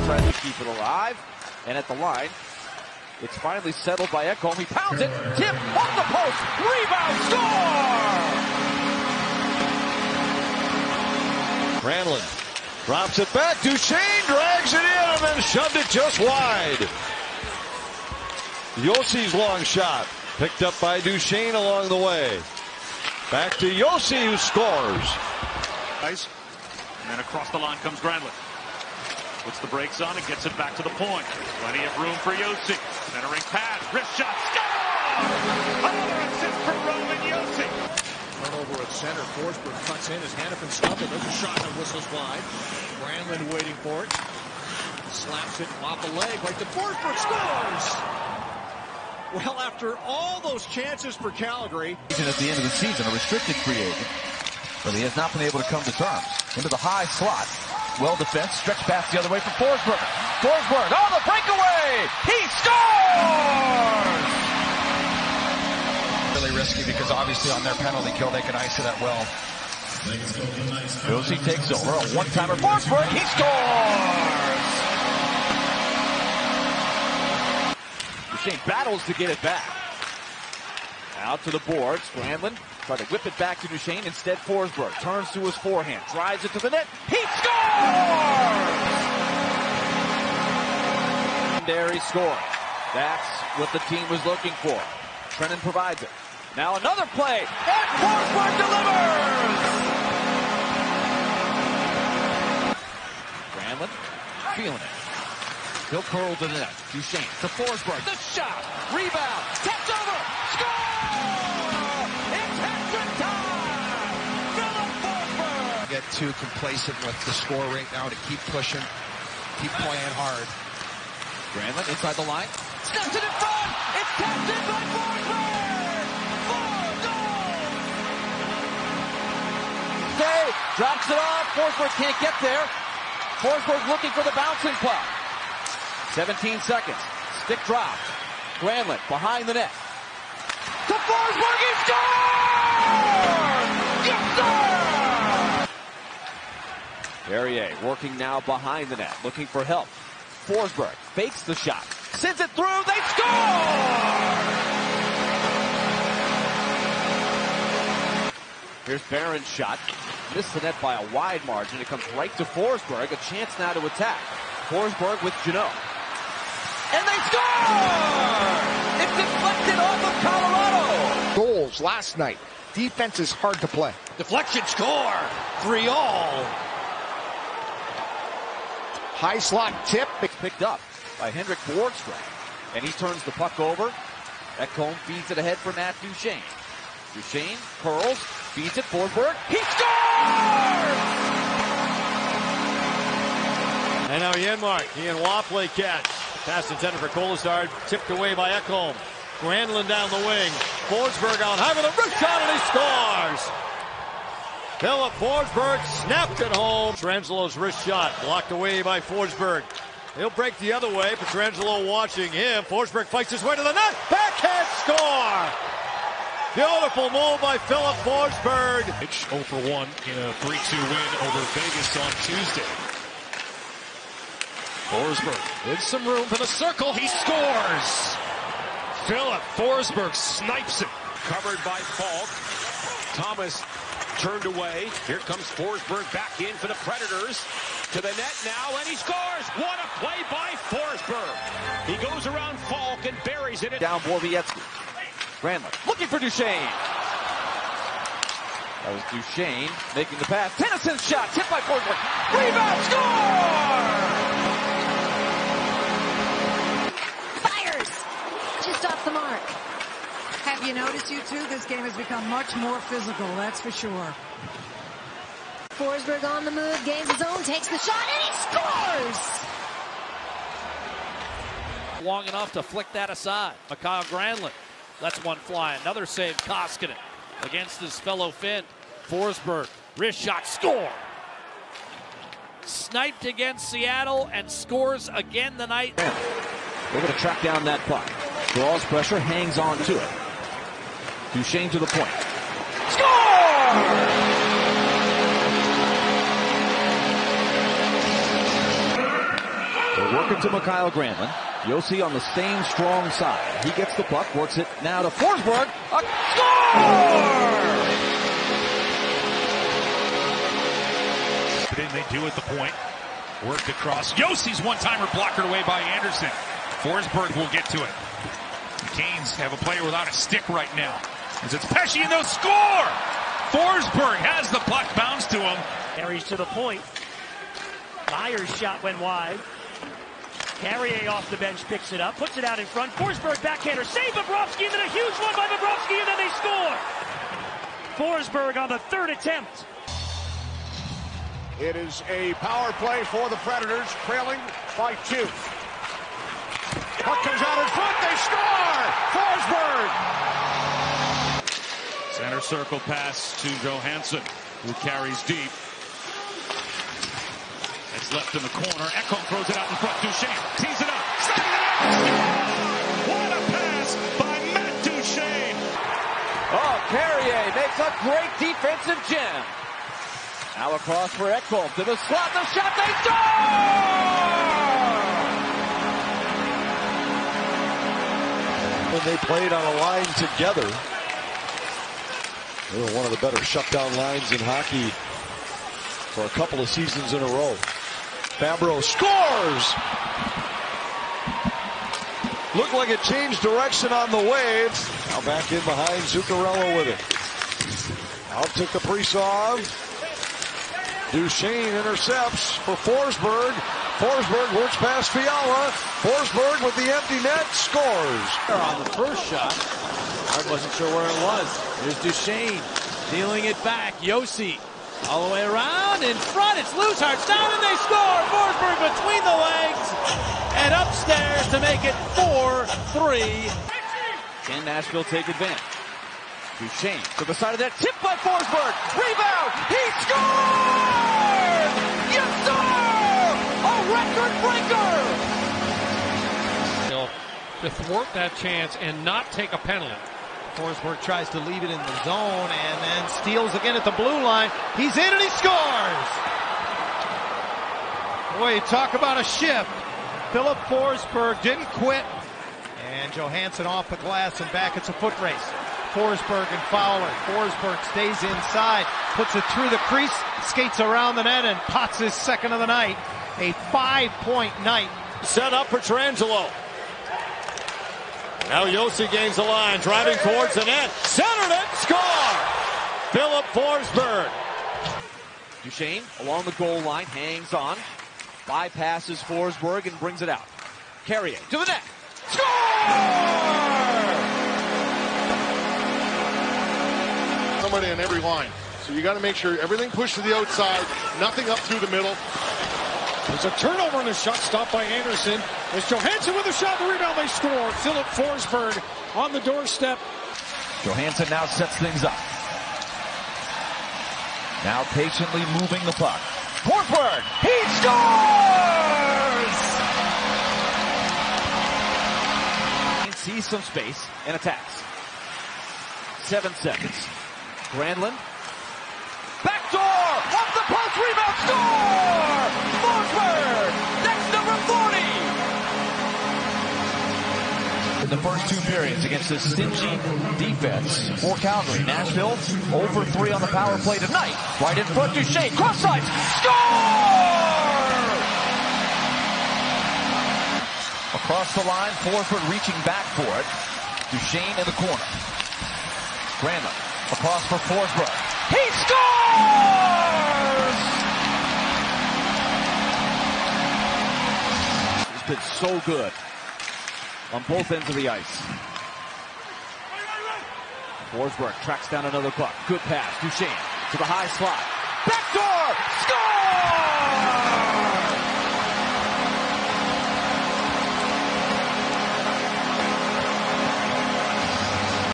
Fiala tries to keep it alive. And at the line, it's finally settled by Ekholm. He pounds it. Tip on the post. Rebound. Score! Branlin drops it back. Duchene drags it in and then shoved it just wide. Josi's long shot. Picked up by Duchene along the way. Back to Josi, who scores. Nice. And then across the line comes Granlund. Puts the brakes on and gets it back to the point. Plenty of room for Josi. Centering pass, wrist shot, score! Another assist for Roman Josi. Turnover at center. Forsberg cuts in as Hannifin stumbles. There's a shot and whistles wide. Branlin waiting for it. Slaps it off a leg right to Forsberg. Scores! Well, after all those chances for Calgary. At the end of the season, a restricted free agent, but he has not been able to come to terms. Into the high slot. Well defense, stretch pass the other way for Forsberg. Forsberg, oh, the breakaway! He scores! Really risky because obviously on their penalty kill, they can ice it at will. Josi takes over, a one-timer. Forsberg, he scores! Battles to get it back. Out to the boards. Branlin tried to whip it back to Duchene. Instead, Forsberg turns to his forehand, drives it to the net. He scores! There he scored. That's what the team was looking for. Trennan provides it. Now another play. And Forsberg delivers! Branlin feeling it. He'll curl to the net. Duchene to Forsberg. The shot. Rebound. Tapped over. Score! It's hat-trick time! Filip Forsberg! Get too complacent with the score right now to keep pushing, keep playing hard. Branlin inside the line. Snaps it in front! It's tapped in by Forsberg! 4 goals! Stay! Drops it off. Forsberg can't get there. Forsberg looking for the bouncing puck. 17 seconds. Stick drop. Granlund behind the net. To Forsberg, he scores! Yes, sir! Carrier working now behind the net, looking for help. Forsberg fakes the shot. Sends it through. They score! Here's Barron's shot. Missed the net by a wide margin. It comes right to Forsberg. A chance now to attack. Forsberg with Janot. And they score! It's deflected off of Colorado! Goals last night. Defense is hard to play. Deflection, score! 3-all. High slot tip. It's picked up by Hendrik Bordstrom. And he turns the puck over. Ekholm feeds it ahead for Matt Duchene. Duchene curls, feeds it Forsberg. He scores! And now Yanmark, Ian Wopley catch. Pass intended for Kolesard, tipped away by Ekholm. Granlund down the wing. Forsberg on high with a rip shot, and he scores! Filip Forsberg snapped it home. Petrangelo's wrist shot, blocked away by Forsberg. He'll break the other way, Pietrangelo watching him. Forsberg fights his way to the net, backhand score! Beautiful move by Filip Forsberg. 0 for 1 in a 3-2 win over Vegas on Tuesday. Forsberg with some room for the circle. He scores! Filip Forsberg snipes it. Covered by Falk. Thomas turned away. Here comes Forsberg back in for the Predators. To the net now, and he scores! What a play by Forsberg! He goes around Falk and buries it. Down Borowiecki. Granlund looking for Duchene. That was Duchene making the pass. Tennyson's shot, tipped by Forsberg. Rebound, score! The mark. Have you noticed, you two, this game has become much more physical, that's for sure. Forsberg on the move, gains his own, takes the shot, and he scores! Long enough to flick that aside. Mikael Granlund lets one fly, another save, Koskinen against his fellow Finn. Forsberg, wrist shot, score! Sniped against Seattle and scores again tonight. They're going to track down that puck. Draws pressure, hangs on to it. Duchene to the point. Score! working to Mikael Granlund. Josi on the same strong side. He gets the puck, works it now to Forsberg. A score! Didn't they do at the point? Worked across. Josi's one-timer blocked away by Anderson. Forsberg will get to it. The Canes have a player without a stick right now. As it's Pesci and they'll score! Forsberg has the puck, bounce to him. Carries to the point. Myers' shot went wide. Carrier off the bench picks it up, puts it out in front. Forsberg backhander, save Bobrovsky, and then a huge one by Bobrovsky, and then they score! Forsberg on the third attempt. It is a power play for the Predators, trailing by 2. Puck comes out in front, they score! Forsberg! Center circle pass to Johansson, who carries deep. It's left in the corner. Ekholm throws it out in front. Duchene tees it up. Slams it out! What a pass by Matt Duchene! Oh, Carrier makes a great defensive jam. Now across for Ekholm to the slot, the shot, they score! When they played on a line together, they were one of the better shutdown lines in hockey for a couple of seasons in a row. Fabro scores! Looked like it changed direction on the wave. Now back in behind Zuccarello with it. Out to Kaprizov. Duchene intercepts for Forsberg. Forsberg works past Fiala. Forsberg with the empty net scores. On the first shot, I wasn't sure where it was. There's Duchene dealing it back. Josi all the way around in front. It's loose. Hart's down and they score. Forsberg between the legs and upstairs to make it 4-3. Can Nashville take advantage? Duchene to the side of that, tipped by Forsberg, rebound, he scored! Yes, sir! A record breaker! To thwart that chance and not take a penalty. Forsberg tries to leave it in the zone and then steals again at the blue line. He's in and he scores! Boy, talk about a shift. Filip Forsberg didn't quit. And Johansson off the glass and back, it's a foot race. Forsberg and Fowler. Forsberg stays inside, puts it through the crease, skates around the net, and pots his second of the night. A 5-point night. Set up for Petrangelo. Now Josi gains the line, driving towards the net. Centered it, score! Filip Forsberg. Duchene along the goal line, hangs on, bypasses Forsberg and brings it out. Carrier to the net. Score! Somebody in every line, so you got to make sure everything pushed to the outside, nothing up through the middle. There's a turnover and a shot stopped by Anderson. It's Johansson with a shot, the rebound, they score. Filip Forsberg on the doorstep. Johansson now sets things up. Now patiently moving the puck. Forsberg, he scores! He sees some space and attacks. 7 seconds. Branlin, backdoor, off the post, rebound, score! Forsberg, that's number 40! In the first 2 periods against a stingy defense for Calgary, Nashville, 0-for-3 on the power play tonight. Right in front, Duchene, cross side, score! Across the line, Forsberg reaching back for it. Duchene in the corner. Branlin. Across for Forsberg. He scores! He's been so good on both ends of the ice. Forsberg tracks down another puck. Good pass. Duchene to the high slot. Backdoor! Score!